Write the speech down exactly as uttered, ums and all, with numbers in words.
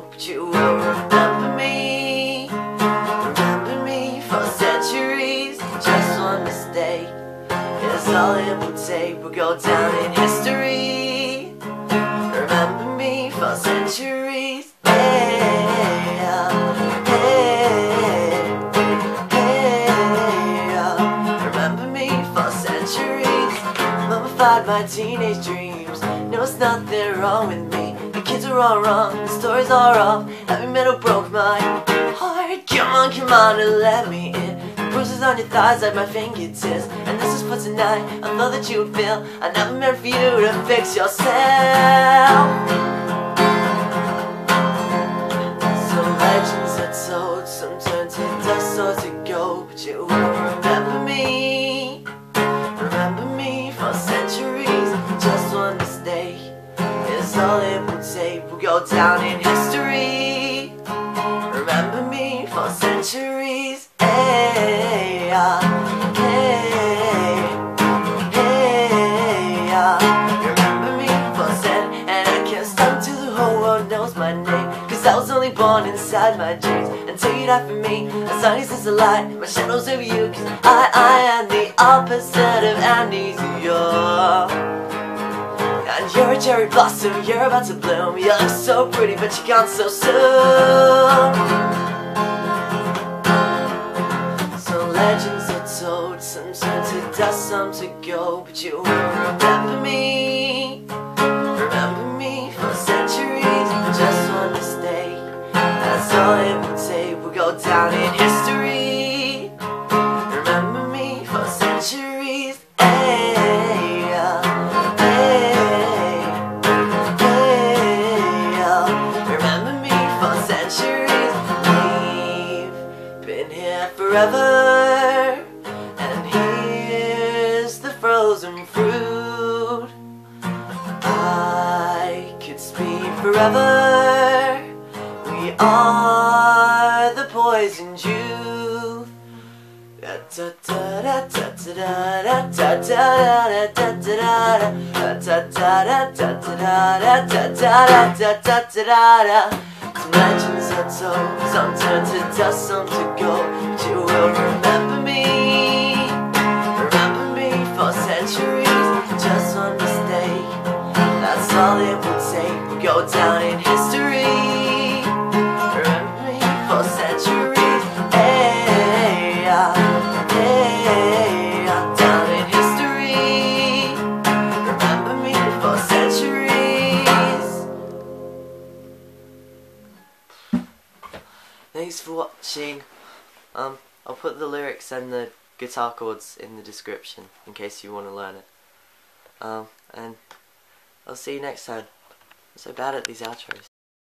hope you will remember me, remember me for centuries. Just one mistake is all it would take. We'll go down in history. Remember me for centuries. Yeah, yeah, yeah. Remember me for centuries. Mummified my teenage dreams. No, it's nothing wrong with me. The kids are all wrong, the stories are off. Heavy metal broke my heart. Come on, come on and let me in. The bruises on your thighs like my fingertips. And this is for tonight, I know that you would feel I never meant for you to fix yourself. Some legends are told, some turn to dust or to gold. But you will remember me, remember me for centuries. Just one mistake is all it would take. We'll go down in history. Remember me for centuries. Hey, yeah, hey, hey, yeah. Remember me for cent, and I can't stop till the whole world knows my name. Cause I was only born inside my dreams. Until you die for me, as long as it's a lie, my shadow's over you. Cause I, I am the opposite of amnesia. And you're a cherry blossom, you're about to bloom. You look so pretty, but you're gone so soon. Some legends are told, some turn to dust, some to gold. But you will remember me, remember me for centuries. Just one mistake, that's all it will take. We'll go down in history. Remember me for centuries. Forever, and here's the frozen fruit. I could speak forever. We are the poison juice. Da da da da da da da da da da da da da. Legends are told, some turn to dust, some to gold. But you will remember me, remember me for centuries. Just one mistake, that's all it will take. We'll go down in history. Remember me for centuries. Hey, hey, down in history. Remember me for centuries. Thanks for watching. Um, I'll put the lyrics and the guitar chords in the description in case you want to learn it. Um, and I'll see you next time. I'm so bad at these outros.